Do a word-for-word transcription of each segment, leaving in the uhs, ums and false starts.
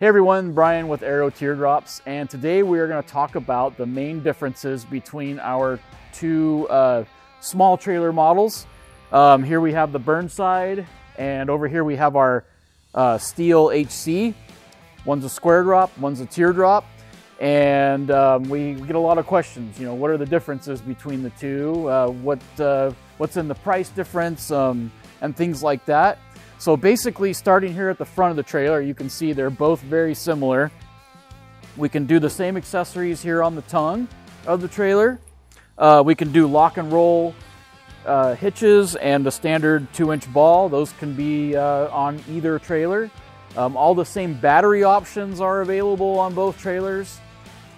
Hey everyone, Brian with Aero Teardrops, and today we are going to talk about the main differences between our two uh, small trailer models. Um, here we have the Burnside, and over here we have our uh, Steel H C. One's a square drop, one's a teardrop, and um, we get a lot of questions. You know, what are the differences between the two? Uh, what uh, what's in the price difference, um, and things like that. So basically, starting here at the front of the trailer, you can see they're both very similar. We can do the same accessories here on the tongue of the trailer. Uh, we can do lock and roll uh, hitches and a standard two inch ball. Those can be uh, on either trailer. Um, all the same battery options are available on both trailers.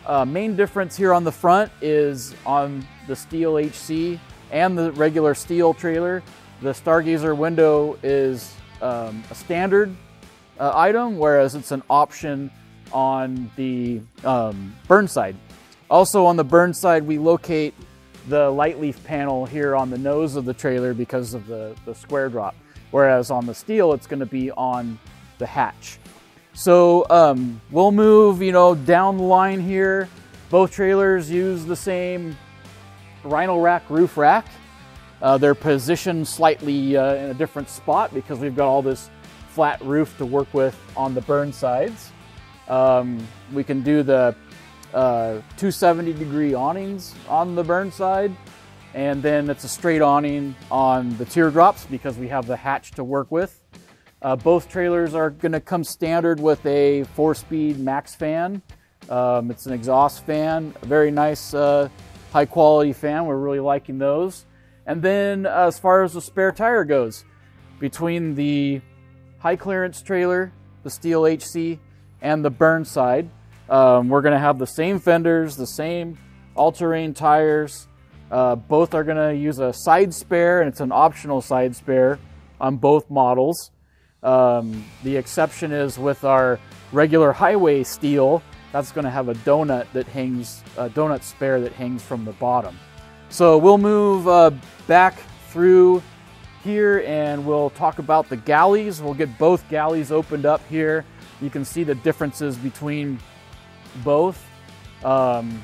Uh, main difference here on the front is on the Steel H C and the regular Steel trailer, the Stargazer window is Um, a standard uh, item, whereas it's an option on the um, Burnside. Also on the Burnside, we locate the Lightleaf panel here on the nose of the trailer because of the, the square drop, whereas on the Steel, it's going to be on the hatch. So um, we'll move, you know, down the line here. Both trailers use the same Rhino Rack roof rack. Uh, they're positioned slightly uh, in a different spot because we've got all this flat roof to work with on the Burnsides. Um, we can do the uh, two seventy degree awnings on the Burnside, and then it's a straight awning on the Teardrops because we have the hatch to work with. Uh, both trailers are going to come standard with a four speed max fan. Um, it's an exhaust fan, a very nice uh, high quality fan. We're really liking those. And then uh, as far as the spare tire goes, between the high clearance trailer, the Steel H C, and the Burnside, um, we're gonna have the same fenders, the same all-terrain tires. Uh, both are gonna use a side spare, and it's an optional side spare on both models. Um, the exception is with our regular highway Steel, that's gonna have a donut that hangs, a donut spare that hangs from the bottom. So we'll move uh, back through here and we'll talk about the galleys. We'll get both galleys opened up here. You can see the differences between both. Um,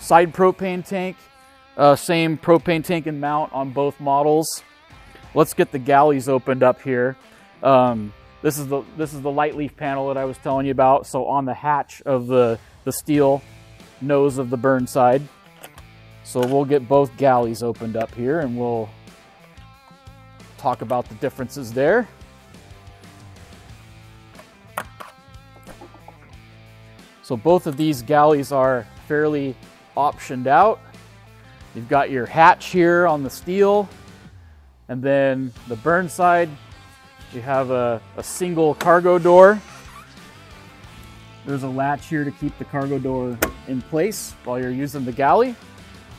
side propane tank, uh, same propane tank and mount on both models. Let's get the galleys opened up here. Um, this is the this is the Lightleaf panel that I was telling you about. So on the hatch of the, the Steel, nose of the Burnside. So we'll get both galleys opened up here and we'll talk about the differences there. So both of these galleys are fairly optioned out. You've got your hatch here on the Steel, and then the Burnside, you have a, a single cargo door. There's a latch here to keep the cargo door in place while you're using the galley.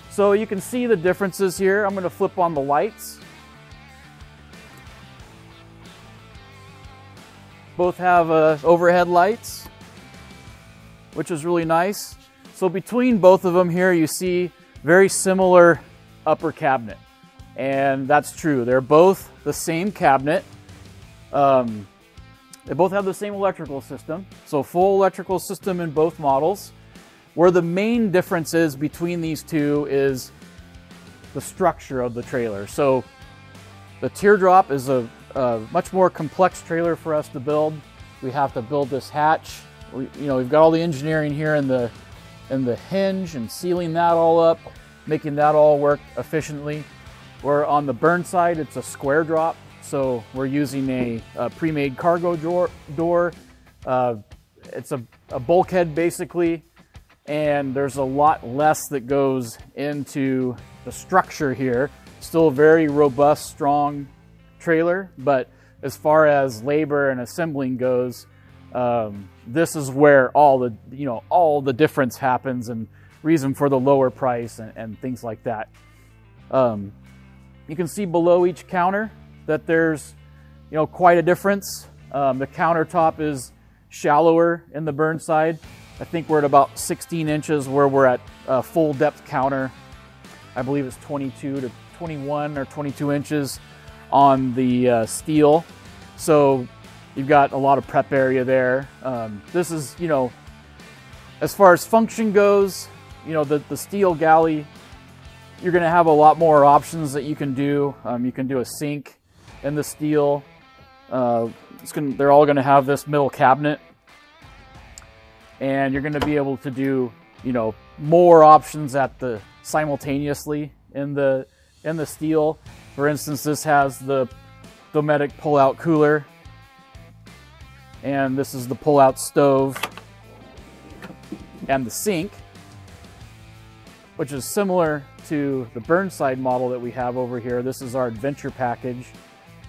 So you can see the differences here. I'm going to flip on the lights. Both have uh, overhead lights, which is really nice. So between both of them here, you see very similar upper cabinet. And that's true. They're both the same cabinet. Um, they both have the same electrical system. So full electrical system in both models. Where the main difference is between these two is the structure of the trailer. So the Teardrop is a, a much more complex trailer for us to build. We have to build this hatch. We, you know, we've got all the engineering here in the, in the hinge and sealing that all up, making that all work efficiently. Where on the Burnside, it's a square drop. So we're using a, a pre-made cargo door. door. Uh, it's a, a bulkhead basically. And there's a lot less that goes into the structure here. Still a very robust, strong trailer, but as far as labor and assembling goes, um, this is where all the, you know, all the difference happens and reason for the lower price and, and things like that. Um, you can see below each counter that there's, you know, quite a difference. Um, the countertop is shallower in the Burnside. I think we're at about sixteen inches where we're at a full depth counter. I believe it's twenty-two to twenty-one or twenty-two inches on the uh, Steel. So You've got a lot of prep area there. Um, this is, you know, as far as function goes, you know, the, the steel galley, you're gonna have a lot more options that you can do. Um, you can do a sink in the steel. Uh, it's gonna, they're all gonna have this middle cabinet. And you're gonna be able to do, you know, more options at the simultaneously in the in the steel. For instance, this has the Dometic pull-out cooler, and this is the pull-out stove and the sink, which is similar to the Burnside model that we have over here. This is our adventure package,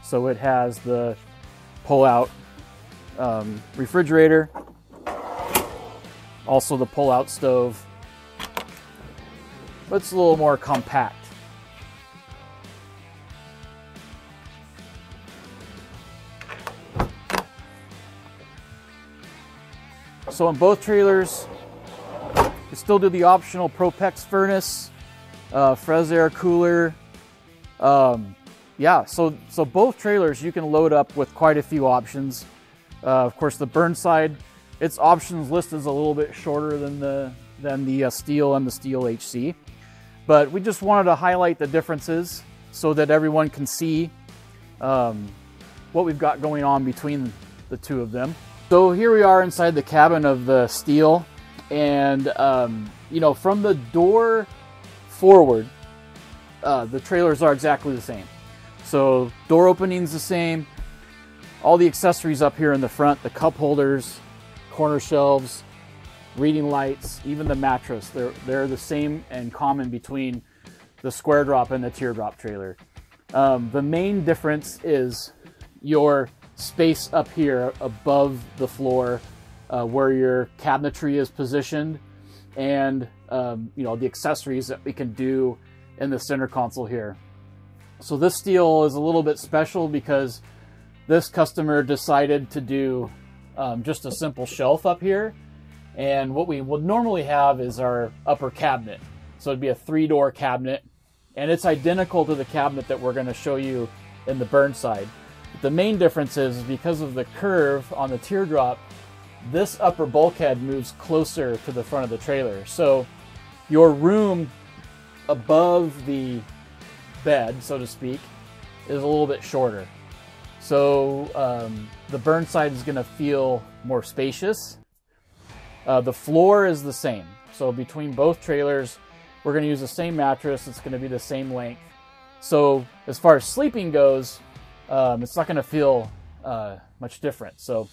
so it has the pull-out um, refrigerator, also the pull-out stove, but it's a little more compact. So in both trailers, you still do the optional Propex furnace, uh, FreshAir cooler. Um, yeah, so, so both trailers you can load up with quite a few options. Uh, of course, the Burnside, its options list is a little bit shorter than the, than the uh, Steel and the Steel H C. But we just wanted to highlight the differences so that everyone can see um, what we've got going on between the two of them. So here we are inside the cabin of the Steel, and um, you know, from the door forward, uh, the trailers are exactly the same. So door opening's the same, all the accessories up here in the front, the cup holders, corner shelves, reading lights, even the mattress, they're, they're the same and common between the Square Drop and the Teardrop trailer. Um, the main difference is your space up here above the floor, uh, where your cabinetry is positioned, and um, you know, the accessories that we can do in the center console here. So this Steel is a little bit special because this customer decided to do um, just a simple shelf up here, and what we would normally have is our upper cabinet. So it'd be a three-door cabinet, and it's identical to the cabinet that we're going to show you in the Burnside. The main difference is because of the curve on the Teardrop, this upper bulkhead moves closer to the front of the trailer. So your room above the bed, so to speak, is a little bit shorter. So um, the Burnside is going to feel more spacious. Uh, the floor is the same. So between both trailers, we're going to use the same mattress. It's going to be the same length. So as far as sleeping goes, Um, it's not going to feel uh, much different. So,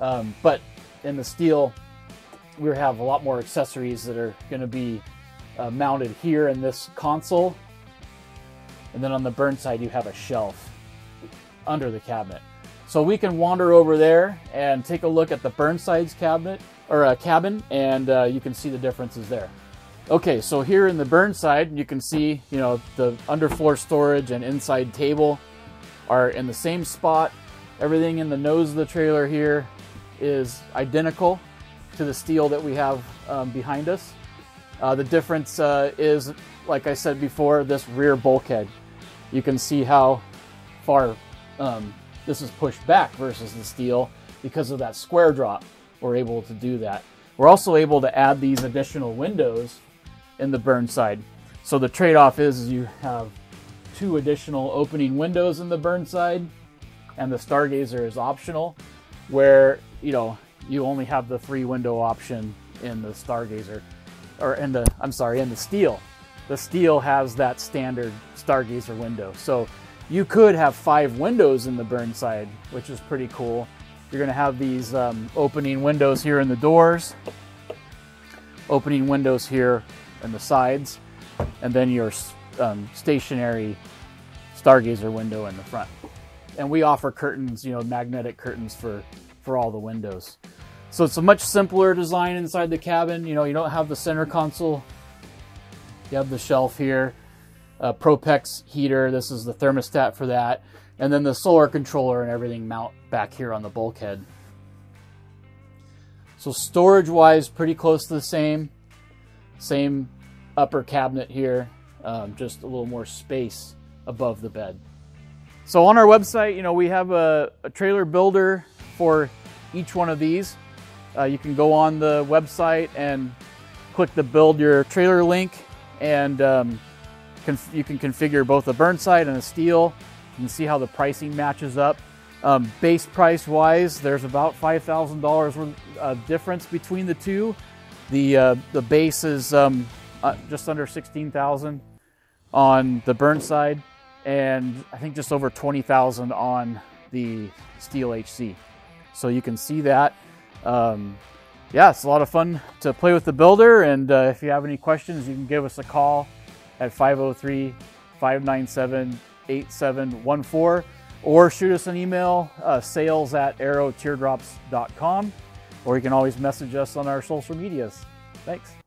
um, but in the Steel, we have a lot more accessories that are going to be uh, mounted here in this console, and then on the Burnside you have a shelf under the cabinet. So we can wander over there and take a look at the Burnside's cabinet or uh, cabin, and uh, you can see the differences there. Okay, so here in the Burnside, you can see, you know, the underfloor storage and inside table are in the same spot. Everything in the nose of the trailer here is identical to the Steel that we have um, behind us. Uh, the difference uh, is, like I said before, this rear bulkhead. You can see how far um, this is pushed back versus the Steel. Because of that Square Drop, we're able to do that. We're also able to add these additional windows in the Burnside. So the trade-off is, is you have two additional opening windows in the Burnside, and the Stargazer is optional, where, you know, you only have the three window option in the Stargazer, or in the, I'm sorry, in the Steel. The Steel has that standard Stargazer window. So you could have five windows in the Burnside, which is pretty cool. You're going to have these um, opening windows here in the doors, opening windows here in the sides, and then your Um, stationary Stargazer window in the front. And we offer curtains, you know, magnetic curtains for for all the windows. So it's a much simpler design inside the cabin. You know, you don't have the center console, you have the shelf here, uh, Propex heater, this is the thermostat for that, and then the solar controller and everything mount back here on the bulkhead. So storage wise, pretty close to the same same upper cabinet here. Um, just a little more space above the bed. So on our website, you know, we have a, a trailer builder for each one of these. Uh, you can go on the website and click the build your trailer link, and um, you can configure both a Burnside and a Steel. You can see how the pricing matches up. Um, base price wise, there's about five thousand dollars worth of difference between the two. The, uh, the base is um, uh, just under sixteen thousand dollars on the Burnside, and I think just over twenty thousand dollars on the Steel H C. So you can see that. Um, yeah, it's a lot of fun to play with the builder, and uh, if you have any questions, you can give us a call at five oh three, five nine seven, eight seven one four, or shoot us an email, uh, sales at aero teardrops dot com, or you can always message us on our social medias. Thanks.